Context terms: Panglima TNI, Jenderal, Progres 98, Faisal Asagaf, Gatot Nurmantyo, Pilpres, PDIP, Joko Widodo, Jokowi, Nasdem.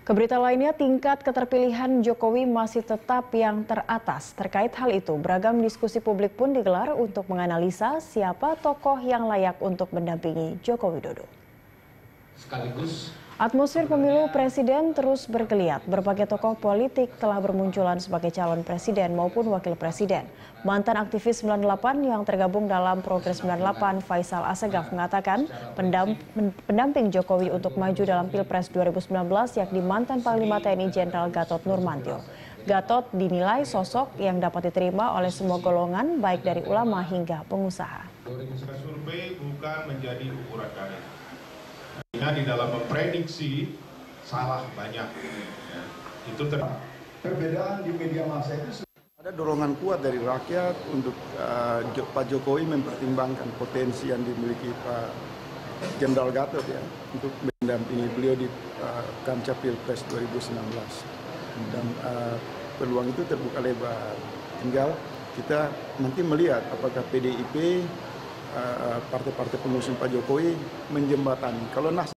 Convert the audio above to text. Keberita lainnya, tingkat keterpilihan Jokowi masih tetap yang teratas. Terkait hal itu, beragam diskusi publik pun digelar untuk menganalisa siapa tokoh yang layak untuk mendampingi Joko Widodo. Sekaligus atmosfer pemilu presiden terus bergeliat. Berbagai tokoh politik telah bermunculan sebagai calon presiden maupun wakil presiden. Mantan aktivis 98 yang tergabung dalam Progres 98, Faisal Asagaf, mengatakan pendamping Jokowi untuk maju dalam Pilpres 2019 yakni mantan Panglima TNI Jenderal Gatot Nurmantyo. Gatot dinilai sosok yang dapat diterima oleh semua golongan, baik dari ulama hingga pengusaha. Survei bukan menjadi ukuran kalian. Di dalam memprediksi salah banyak ya, itu perbedaan di media massa itu ada dorongan kuat dari rakyat untuk Pak Jokowi mempertimbangkan potensi yang dimiliki Pak Jenderal Gatot ya untuk mendampingi beliau di kancah Pilpres 2019 dan peluang itu terbuka lebar. Tinggal kita nanti melihat apakah PDIP partai-partai pengusung Pak Jokowi menjembatani. Kalau Nasdem